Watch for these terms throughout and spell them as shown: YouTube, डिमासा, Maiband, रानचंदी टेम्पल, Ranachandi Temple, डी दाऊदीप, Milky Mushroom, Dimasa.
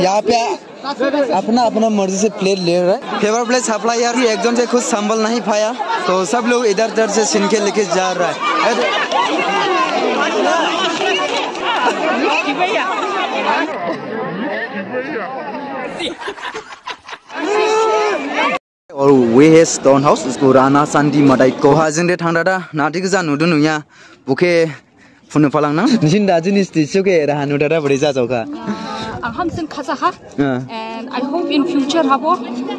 यहाँ पे अपना अपना मर्जी से प्लेट ले रहा है। फेवर प्लेट छापला यार एक जन से खुद संभल नहीं पाया तो सब लोग इधर उधर से छीन के लेके जा रहा है। और वे है स्टोन हाउस इसको राना सांदी मदाई कोहा जिंदे थांदा दा नादिक जानु दुनुया बुके फुनु फलांग ना जिन दाजिन स्टेशन के रानु दादा बडे जा जावखा हम सिन खासा हा and I hope in future हाबो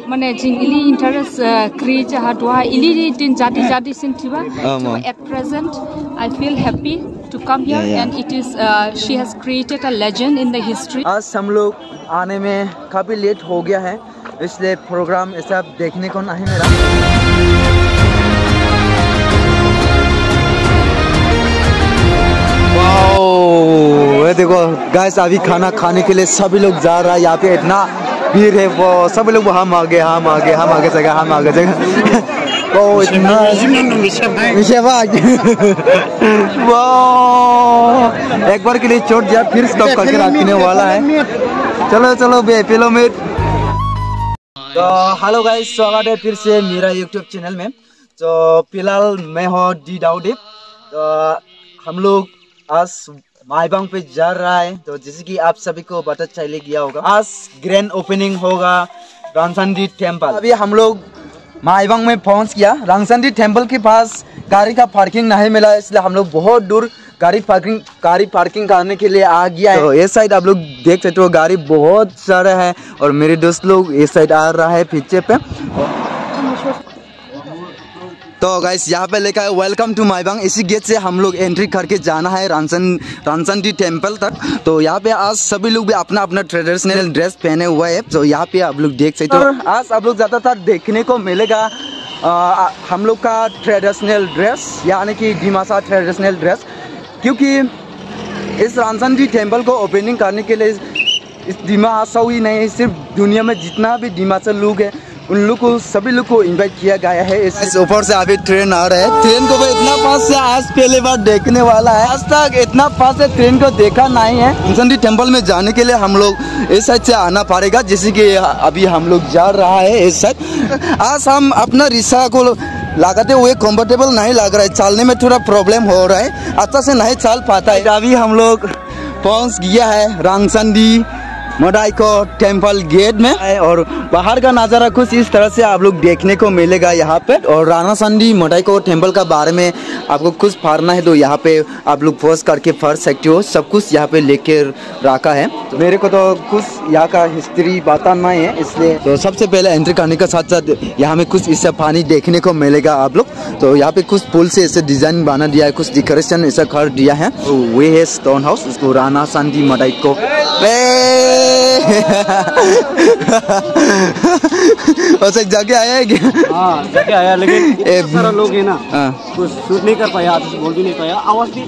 माने जिन इली इंटरेस्ट क्रिएट हा दोहा इली दिन जाति जाति सिन थिबा तो at present I feel happy to come here and it is she has created a legend in the history. आज हम लोग आने में काफी लेट हो गया है इसलिए प्रोग्राम ऐसा देखने को नहीं मिला। वाओ ये देखो गाइस अभी खाना खाने के लिए सभी लोग जा रहा है। यहाँ पे इतना भीड़ है वो सभी लोग हम आगे वो इतना वाह एक बार के लिए छोड़ दिया फिर स्टॉप करके रखने वाला है। चलो चलो बे पिलो में। तो हेलो गाइस स्वागत है फिर से मेरा YouTube चैनल में। तो फिलहाल मैं हूँ डी दाऊदीप। तो हम लोग आज माइबांग पे जा रहा है। तो जैसे कि आप सभी को पता चले गया होगा आज ग्रैंड ओपनिंग होगा रानचंदी टेम्पल। अभी हम लोग माइबांग में पहुंच गया। रानचंदी टेम्पल के पास गाड़ी का पार्किंग नहीं मिला इसलिए हम लोग बहुत दूर गाड़ी पार्किंग करने के लिए आ गया है। तो ये साइड आप लोग देख सकते हो गाड़ी बहुत सारे है और मेरे दोस्त लोग इस साइड आ रहा है पीछे पे। तो गाइस यहाँ पे लिखा है वेलकम टू माइबांग। इसी गेट से हम लोग एंट्री करके जाना है रानचंदी टेम्पल तक। तो यहाँ पे आज सभी लोग भी अपना अपना ट्रेडिशनल ड्रेस पहने हुए है। तो यहाँ पे आप लोग देख सकते हो तो आज आप लोग ज़्यादातर देखने को मिलेगा हम लोग का ट्रेडिशनल ड्रेस यानी कि डिमासा ट्रेडिशनल ड्रेस, क्योंकि इस रानचंदी टेम्पल को ओपनिंग करने के लिए इस डिमासा ही नहीं सिर्फ दुनिया में जितना भी डिमासा लोग है उन लोग को सभी लोग को इन्वाइट किया गया है। इस ऊपर से अभी ट्रेन आ रहा है। ट्रेन को इतना पास से आज पहले बार देखने वाला है। आज तक इतना पास से ट्रेन को देखा नहीं है। रानचंदी टेम्पल में जाने के लिए हम लोग इस साइड से आना पड़ेगा जैसे कि अभी हम लोग जा रहा है इस साइड। आज हम अपना रिक्शा को लगाते हुए कम्फर्टेबल नहीं लग रहा है, चलने में थोड़ा प्रॉब्लम हो रहा है, अच्छा से नहीं चल पाता है। अभी हम लोग पहुँच गया है रानचंदी मदाई को टेम्पल गेट में और बाहर का नज़ारा कुछ इस तरह से आप लोग देखने को मिलेगा यहाँ पे। और रानाचंदी मदाई को टेम्पल का बारे में आपको कुछ पढ़ना है तो यहाँ पे आप लोग फोर्स करके पढ़ सकते हो। सब कुछ यहाँ पे लेके रखा है। तो मेरे को तो कुछ यहाँ का हिस्ट्री पता नहीं है इसलिए तो सबसे पहले एंट्री करने के साथ साथ यहाँ में कुछ इससे पानी देखने को मिलेगा आप लोग। तो यहाँ पे कुछ पुल से ऐसे डिजाइन बना दिया है, कुछ डेकोरेशन ऐसा कर दिया है। वे है स्टोन हाउस इसको रानाचंदी मदाई को एक जगह आया है जगह आया लेकिन सारा लोग है ना कुछ शूट नहीं कर पाया, आप बोल भी नहीं पाया, आवाज भी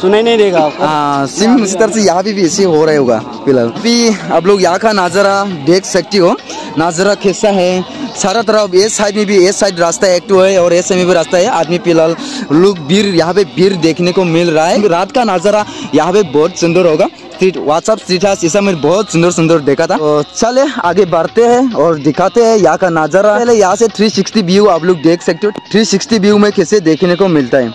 सुनाई नहीं देगा। हाँ सिम इस तरह से यहाँ भी ऐसे हो रहा होगा। फिलहाल अभी आप लोग यहाँ का नज़ारा देख सकती हो, नज़ारा कैसा है सारा तरफ। एक साइड में भी एक साइड रास्ता एक है और एक साइड में भी रास्ता है। आदमी फिलहाल लोग भीड़ यहाँ पे भीड़ देखने को मिल रहा है। रात का नज़ारा यहाँ पे बहुत सुंदर होगा। स्ट्रीट व्हाट्सअप स्ट्रीट हाउस ऐसा मैंने बहुत सुंदर सुंदर देखा था। तो चले आगे बढ़ते हैं और दिखाते हैं यहाँ का नज़ारा। पहले यहाँ से 360 व्यू आप लोग देख सकते हो। 360 व्यू में कैसे देखने को मिलता है।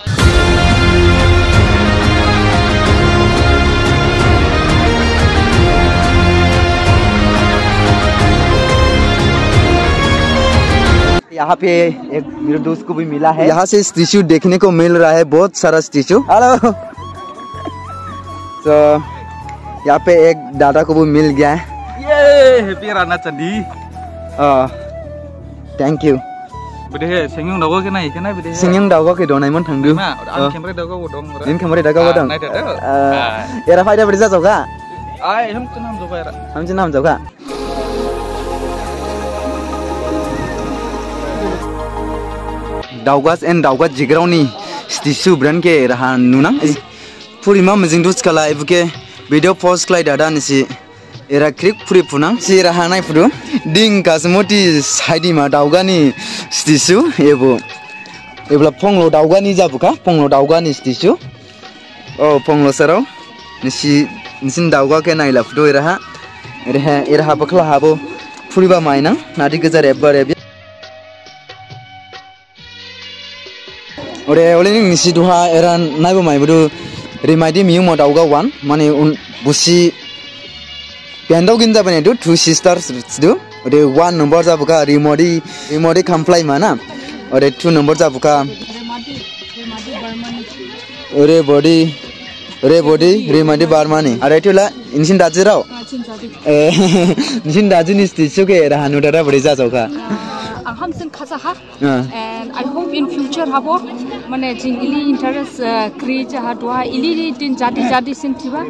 यहाँ पे एक मेरे दोस्त को भी मिला है। यहाँ से स्टैचू देखने को मिल रहा है, बहुत सारा स्टैचू। हेलो तो यहाँ पे एक दादा को भी मिल गया है। ये हैप्पी रानाचंदी। Thank you. बिटे सिंगिंग दागो के नहीं केना बिटे सिंगिंग दागो के दोनाय मन थांदो ना आं कैमरा दागो दं इन कैमरा दागो दं एरा फायदा बिटे जाजोगा आय हम तो नाम जोगा। दाउगास एंड दाउगा जिग्रावनी स्टिचू ब्रांड के रहा नुना पूरीमा मजिंदुस कलाइव के वीडियो पोस्ट क्लाइ दादा निसी एरा क्रिक पूरी पुना से रहा नाय पुदु दिं कासमोटी साइडीमा दाउगानी स्टिचू एबो पोंगलो दाउगानी जाबुका पोंगलो दाउगानी स्टिचू ओ पोंगलो सराव निसी निसिन दाउगा के नायला पुदु एरा एरहाबो खलाहाबो फुरिबा माइना नादि गजा रेब्बा रेबि ओरे ओलेनि निसि दुहा एरान नायबो माइबो रिमाइदि मियु म दावगा वान माने बुसि पेंदाव गिनजा बने दु टू सिस्टर्स दु ओरे वान नंबर जाबुका रिमोडी रिमोडी कम्प्लाय माना ओरे टू नंबर जाबुका ओरे बॉडी रिमाइदि बारमानि आरे टुला इनसिन दाजिराव निसिन दाजिनि स्टिचो के राहानु दारा बडे जाजावखा हमसिन खासा हा and I hope in future हाबो माने जिंगली इंटरेस्ट क्रिएट हा दोहा इली दिन जाति जाति सिनथिबा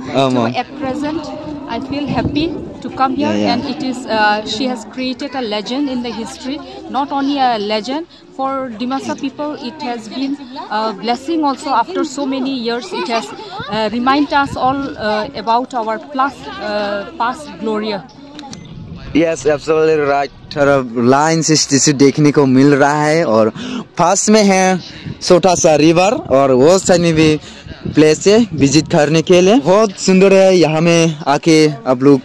at present I feel happy to come here and it is she has created a legend in the history, not only a legend for Dimasa people, it has been a blessing also. After so many years it has remind us all about our past glory. Yes, absolutely right. थोड़ा line से देखने को मिल रहा है और पास में है छोटा सा रिवर और वो साइड भी प्लेस है विजिट करने के लिए. बहुत सुंदर है, यहाँ में आके आप लोग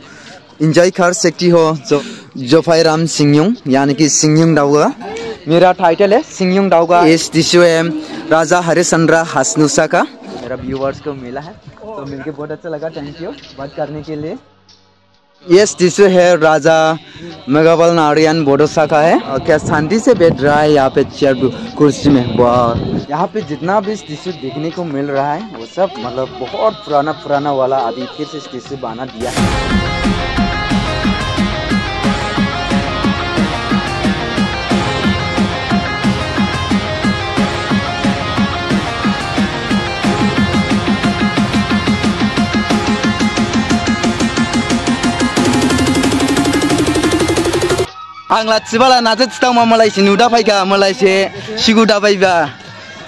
एंजॉय कर सकती हो. जो जोफाई राम सिंह यानी कि सिंह दाउगा मेरा टाइटल है सिंह दाउगा. इस टिश्यू है राजा हरिश्चंद्र हसनुसा का. मेरा व्यूवर्स को मिला है तो मिलके बहुत अच्छा लगा. थैंक यू बात करने के लिए. ये टिश्यू है राजा मेघावल नारायण बोडोसा का है. और क्या शांति से बैठ रहा है यहाँ पे चेयर कुर्सी में. वाह, यहाँ पे जितना भी टिश्यू देखने को मिल रहा है वो सब मतलब बहुत पुराना वाला अभी फिर से टिश्यू बना दिया है. आं लाथिबाला नाजे चितावमा मालायसे नुदा फैगा मालायसे सिगु दाबायबा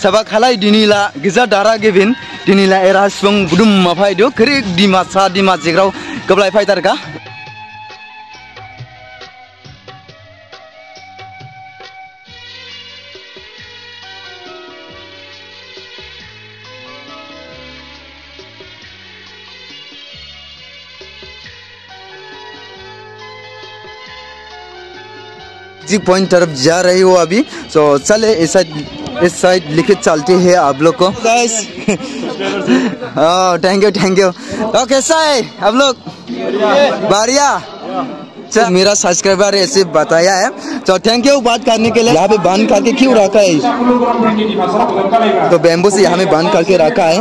साबा खालाय दिनिला गिजा दारा गेबिन दिनिला एरा सुं बुदुम माफायदो खरिक दिमासा दिमा जिग्राव गबलाय फायथारगा. जी पॉइंट तरफ जा रही हो अभी. तो चले इस साइड लिखित चलते हैं आप लोग को. Thank you. तो कैसा है आप लोग? बढ़िया. चल मेरा सब्सक्राइबर ऐसे बताया है. तो थैंक यू बात करने के लिए. यहाँ पे बांध करके क्यों रखा है? तो बैम्बू से यहाँ में बांध करके रखा है.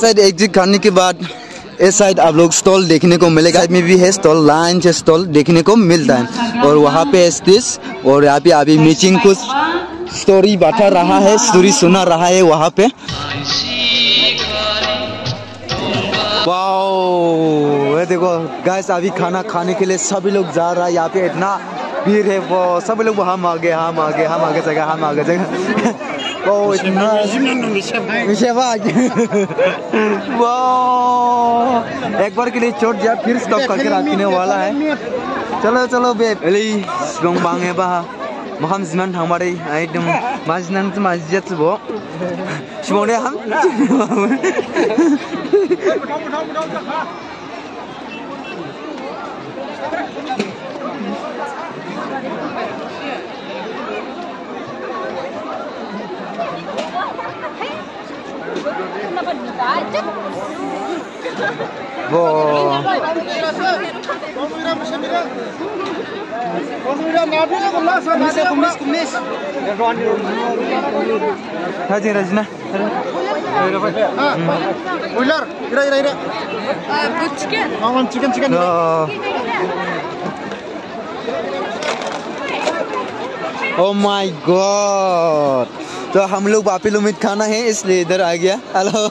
शायद एग्जिट करने के बाद इस साइड आप लोग स्टॉल देखने को मिलेगा. में भी है स्टॉल, लाइन से स्टॉल देखने को मिलता है. और वहाँ पे स्टेज और यहाँ पे अभी मीटिंग कुछ स्टोरी बता रहा है, स्टोरी सुना रहा है वहाँ पे. वाओ, ये देखो गाइस अभी खाना खाने के लिए सभी लोग जा रहा है. यहाँ पे इतना भीड़ है वो सभी लोग हम आगे जगह एक बार के लिए छोड़ दिया फिर स्टॉप करके रखने वाला है. चलो बेबांगे बहाम जिमान हमारे एकदम माजिनान माजिया चुबो सुबह हम चिकन ओ माय गॉड. तो हम लोग बापिल उम्मीद खाना है इसलिए इधर आ गया. हेलो,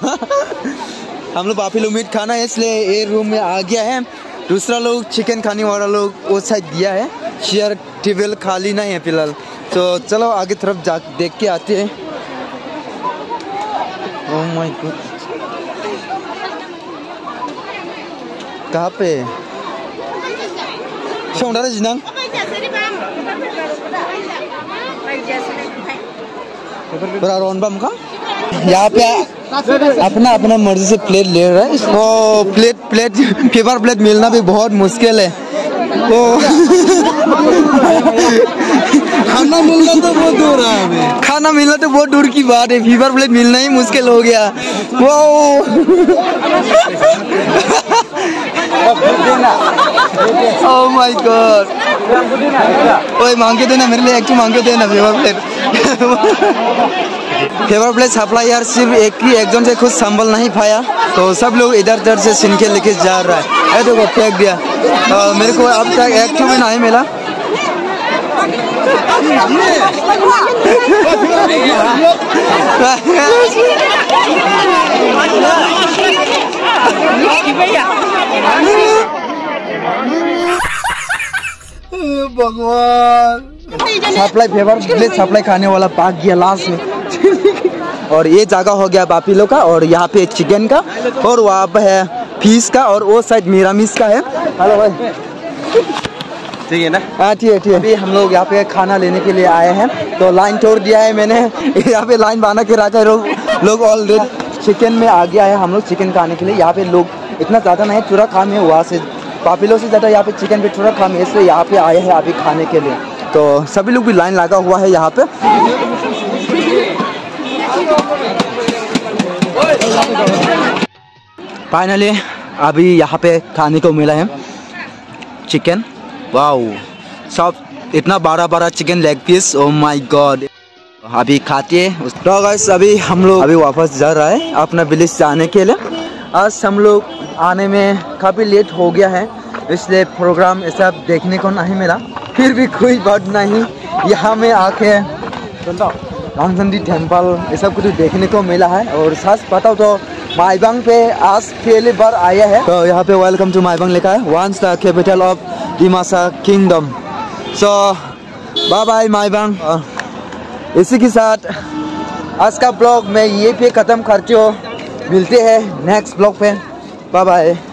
हम लोग बापिल उम्मीद खाना है इसलिए ये रूम में आ गया है. दूसरा लोग चिकन खाने वाला लोग वो साइड गया है. शेयर टेबल खाली नहीं है फिलहाल. तो चलो आगे तरफ जा देख के आते हैं. ओह माय गॉड, कहाँ पे शौंडा जिनांग बरा रोन बम का यहाँ पे अपना अपना मर्जी से प्लेट ले रहा है। वो प्लेट पेपर प्लेट मिलना भी बहुत मुश्किल है। तो खाना मिलना तो बहुत दूर है, खाना मिलना तो बहुत दूर की बात है, पेपर प्लेट मिलना ही मुश्किल हो गया। वो ओह माय गॉड, ओए मांगे देना मेरे लिए, एक्चुअली मांगे देना paper plate. Favour plate supplier सिर्फ एक जन से खुद संभल नहीं पाया, तो सब लोग इधर उधर से छीन के लेके जा रहा है। ऐ देखो फेंक दिया। मेरे को अब तक एक में नहीं मिला। भगवान सप्लाई फेवर प्लेट सप्लाई खाने वाला भाग गया लास्ट में। और ये जगह हो गया बापीलो का, और यहाँ पे चिकन का, और वहाँ पे है फिश का, और वो साइड मिरामिस का है। हेलो भाई, ठीक है ना? हाँ ठीक है, ठीक है। अभी हम लोग यहाँ पे खाना लेने के लिए आए हैं, तो लाइन तोड़ दिया है मैंने। यहाँ पे लाइन बना के राजा लोग ऑलरेडी चिकन में आ गया है। हम लोग चिकन खाने के लिए यहाँ पे लोग इतना ज़्यादा नहीं, थोड़ा काम है वहाँ से बापीलो से ज़्यादा यहाँ पे चिकन पे थोड़ा काम है, इसलिए यहाँ पे आए हैं अभी खाने के लिए। तो सभी लोग भी लाइन लगा हुआ है यहाँ पे। फाइनली अभी यहाँ पे खाने को मिला है चिकन। वाओ, सब इतना बड़ा बड़ा chicken leg piece, oh my god. अभी खाते हैं। तो गाइस अभी हम लोग अभी वापस जा रहा है अपना विलेज जाने के लिए। आज हम लोग आने में काफ़ी लेट हो गया है, इसलिए प्रोग्राम ऐसा देखने को नहीं मिला। फिर भी कोई बात नहीं, यहाँ में आके रामचंदी टेम्पल ये सब कुछ देखने को मिला है। और सच बताओ तो माइबांग पे आज पहली बार आया है। तो यहाँ पे वेलकम टू माइबांग लिखा है, once the capital of डिमासा kingdom. So bye bye Maibang. इसी के साथ आज का ब्लॉग मैं ये पे ख़त्म करती हूँ। मिलते हैं नेक्स्ट ब्लॉग पे, बाय बाय।